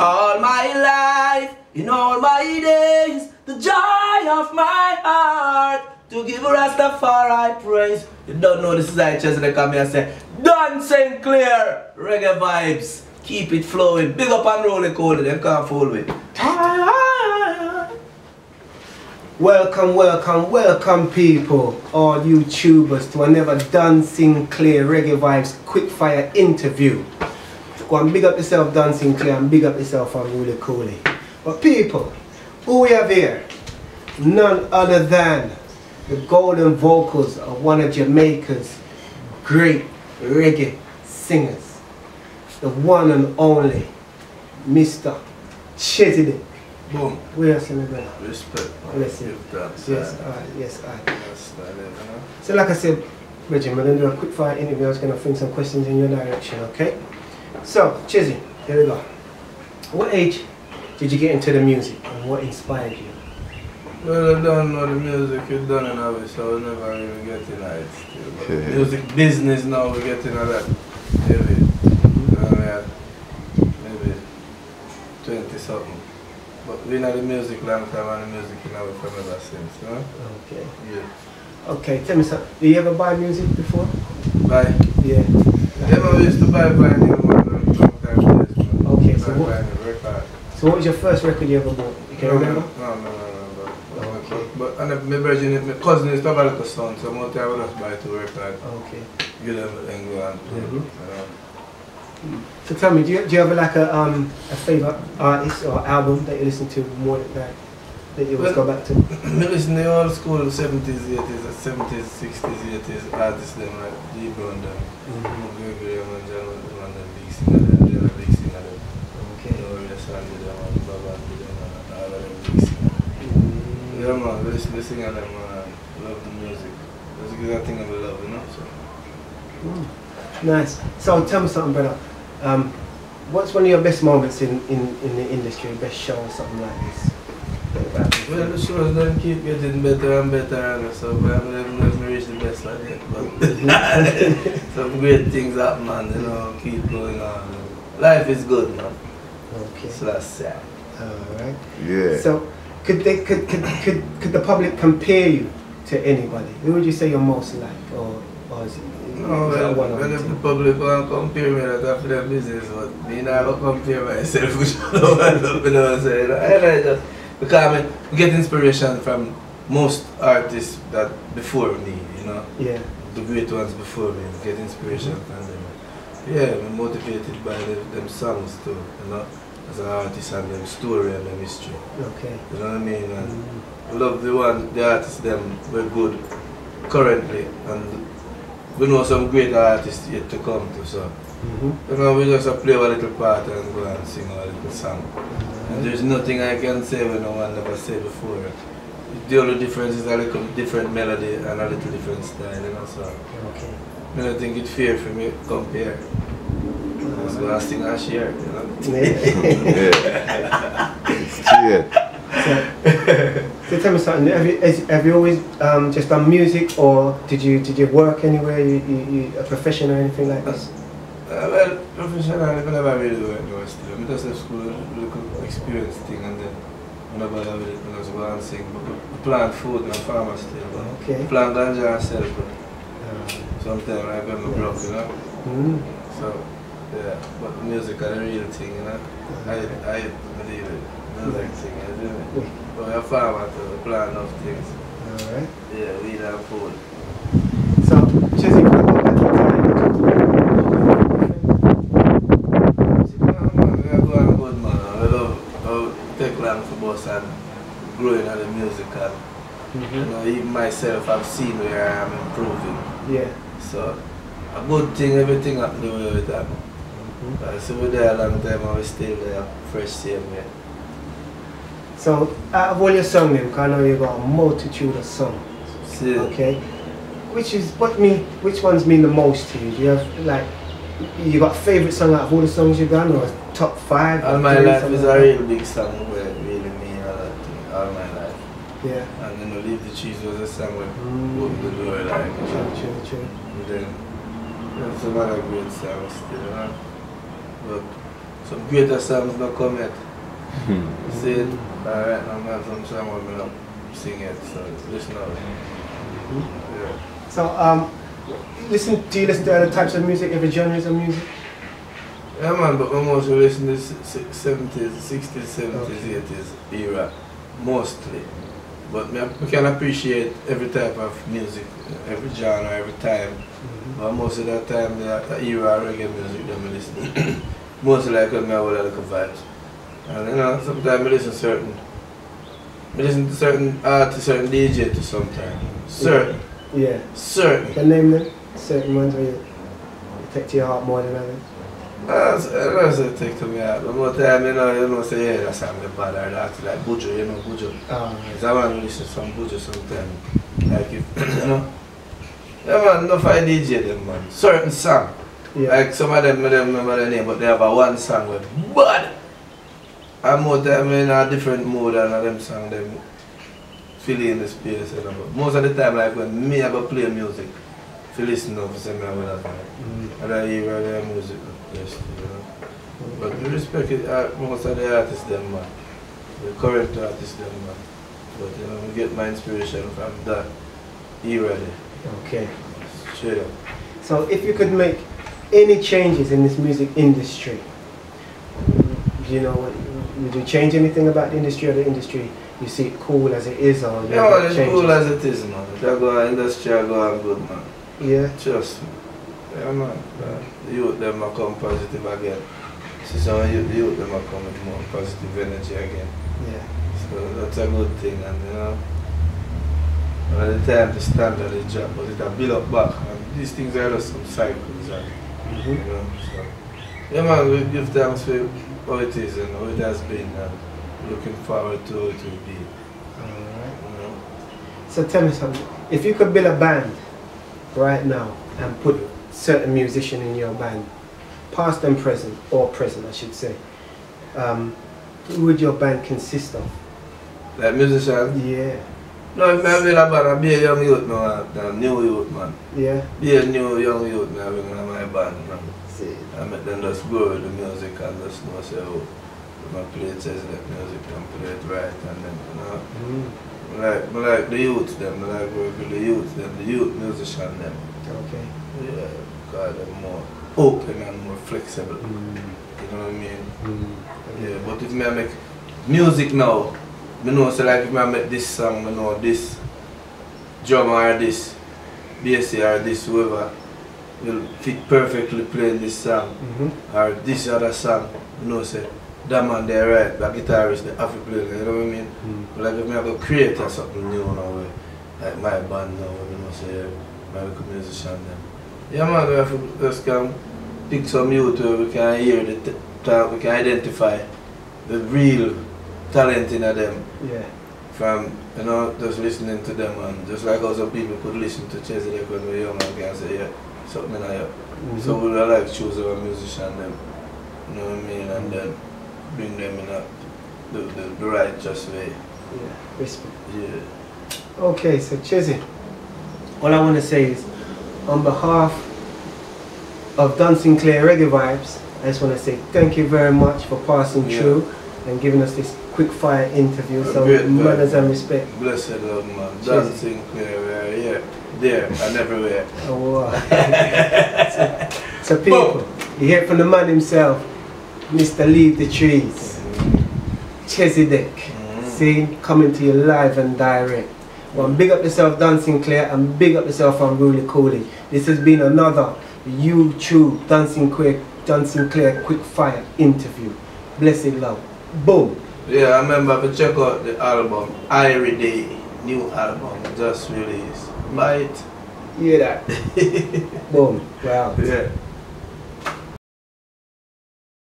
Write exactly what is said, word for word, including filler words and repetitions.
All my life, in all my days, the joy of my heart, to give Rastafari praise. You don't know, this is I Chezidek come here and say, Don Sinclair Reggae Vibes. Keep it flowing. Big up and roll it cold. They can't fool me. Welcome, welcome, welcome people, all YouTubers, to another Don Sinclair Reggae Vibes quickfire interview. Go and big up yourself, Don Sinclair, and big up yourself and roll it coolly. But people, who we have here? None other than the golden vocals of one of Jamaica's great reggae singers. The one and only Mister Chezidek. Boom. Where else am I going? Respect. Bless you. Yes, I. Yes, I. Yes, I. So like I said, Reggie, I'm going to do a quick fire interview. I was going to bring some questions in your direction, okay? So, Chezzy, here we go. What age did you get into the music and what inspired you? Well, I don't know the music, you done in a way, so I was never even getting at it still. But okay. Music business now, we're getting at that. Heavy. twenty something. But we know the music long time and the music in our family ever since, you know? Okay. Yeah. Okay, tell me something. Do you ever buy music before? Buy? Yeah. Like, yeah, we used to buy vinyl one long time. Okay, buy so what? Vinyl record. So what was your first record you ever bought? You can no, remember? No, no, no, no, no. no. Okay. But and my brother, my cousin used to have a little son, so most I would have to buy two records. Okay. Give them and go and play. Mm-hmm. You know? So tell me, do you, do you have like a um a favourite artist or album that you listen to more that that you always well, go back to? I listen to old school seventies, eighties, seventies, sixties, eighties artists them like Dee Brunton, Greg Graham, and John and the big singer, the other big singer, okay, Glorious and the and Baba and the and all of them big singers. Yeah man, we listen to singer them and love the music. That's a good thing I love, you know. So. Mm. Nice. So tell me something, brother. Um, what's one of your best moments in, in, in the industry, best show or something like this? Well, the shows don't keep getting better and better, and so I haven't even reached the best like that, but some great things happen, man, you know, keep going on. Life is good, man. Okay. So that's sad. Alright. Yeah. So, could, they, could, could, could, could the public compare you to anybody? Who would you say you're most like, or, or is it? No, well, well if the public want to compare me, that's after their business, but me never compare myself with other people, you know, I just, because I get inspiration from most artists that before me, you know, yeah. The great ones before me, get inspiration from them. Yeah, I'm motivated by the, them songs too, you know, as an artist and them story and them history. Okay. You know what I mean? And mm. I love the one, the artists them were good currently, and we know some great artists yet to come to, so mm-hmm. you know, we just play our little part and go and sing our little song. Mm-hmm. And there's nothing I can say when no one never said before. The only difference is a little different melody and a little different style, you know, so okay. I don't think it's fair for me to compare. I was going to sing and share, you know. Yeah. So, so tell me something, have you, have you always um, just done music, or did you did you work anywhere, you, you, you a profession or anything like this? Uh, well, professional, I never really worked anywhere still. I just left school, local experience thing, and then whenever I was I was going to sing, but plant food and farmer still, but okay. Plant ganja and sell, but uh, sometimes I got my broke, you know? Mm. So, yeah, but music is a real thing, you know? I, I believe it. Music thing, I do it. But I'm a farmer to the plan of things. Alright. Yeah, we have food. So, Chezzy, what about your time? I'm going good, man. I love to take long for bus and growing on the music. And, mm-hmm. you know, even myself, I've seen where I am improving. Yeah. So, a good thing, everything happening the way with that. Mm-hmm. uh, so we're there a long time and we're still there, fresh same way. So, out of all your songs, because I know you've got a multitude of songs, sí. Okay? Which is, what mean, which ones mean the most to you? Do you have, like, you got a favourite song out of all the songs you've done, or a top five? All My Life is a real big song where it really means a lot to me, All My Life. Yeah. And then Leave De Trees was a song where mm. opened the door, like, you know? True, true, true. And then, there's a lot of great songs still, you know? But, some greater songs not come yet. You see it? Alright, now I have some song I'm going to sing it, so listen out. Mm-hmm. Yeah. So, um, listen, do you listen to other types of music, every genres of music? Yeah man, but I mostly listen to seventies, sixties, seventies, eighties era, mostly. But we can appreciate every type of music, every genre, every time. Mm-hmm. But most of that time, the era reggae music that I listen mostly like when I would like vibes. And you know, sometimes I listen to certain, I listen to certain artists, certain D J to sometimes. Certain. Yeah. yeah. Certain. Can name them? Certain ones where you take to your heart more than others? I don't say take to me out, but more time, you know, you know, say, yeah, that's something bad or that, like Buju, you know, Buju. Because I want to listen to some Buju sometimes. Like if, you know, yeah man, enough I D J them, man. Certain song. Yeah. Like some of them, I don't remember the name, but they have a one song with bad. And more time, in a different mood than them song, them fill in the space, you know. But most of the time, like when me ever play music, if you listen to me, I will have that. I don't hear their music. Yes, you know. But we respect it, uh, most of the artists them man, the current artists them man. But you know, we get my inspiration from that era there. Okay. Straight up. So if you could make any changes in this music industry, you know, would you change anything about the industry or the industry? You see it cool as it is or you yeah, well, it's cool as it is man. If I go industry, I go on good man. Yeah. Trust me. Yeah man, the youth them are come positive again. See some of the youth them are come with more positive energy again. Yeah. So that's a good thing and you know, by the time the standard is dropped, but it'll build up back and these things are just some cycles and mm-hmm. you know, so. Yeah man, we give thanks for how it is and how it has been and looking forward to how it will be. Alright. You know? So tell me something, if you could build a band right now and put certain musician in your band, past and present, or present I should say, um, who would your band consist of? Like musicians? Yeah. No, if I build a band, I'd be a young youth man, new youth man. Yeah. Be a new young youth man, bring in my band man. See. I make them just grow with the music and just know say, oh, I play Chezidek music and play it right and then, you know. Mm. Like, like the youth them, I like work with the youth them, the youth musician them. Okay. Yeah, because they're more open and more flexible. Mm. You know what I mean? Mm. Yeah, but if I make music now, I know, so like if I make this song, I know this drummer or this bassist or this whoever will fit perfectly playing this song mm-hmm. or this other song, you know, say that man they right, the guitarist, the Afro player, you know what I mean? Mm. But like if I go create or something new now, like my band now, you know, say my musician then. Yeah man, we have to just can pick some youth where we can hear the t talk, we can identify the real talent in them. Yeah. From, you know, just listening to them and just like how some people could listen to Chezidek when we were young and can say, yeah, something like that. Mm-hmm. So we would like choose our musician them, you know what I mean, and then bring them in a, the, the, the righteous way. Yeah, respect. Yeah. Okay, so Chezzy, all I want to say is, on behalf of Don Sinclair Reggae Vibes, I just want to say thank you very much for passing yeah. through and giving us this quick fire interview. A so manners and respect. Blessed love man, Don Sinclair, we are here, there and everywhere. Oh, wow. so, so people, Boom. you hear from the man himself, Mister Leave De Trees, mm-hmm. Chezidek, mm-hmm. see, coming to you live and direct. Well, big up yourself Don Sinclair and big up yourself Unruly Cooley. This has been another YouTube Don Sinclair, Don Sinclair Quick Fire interview. Blessed love. Boom. Yeah, I remember to check out the album, Iridy, new album, just released. Buy it. Hear that? Boom. Wow. Yeah.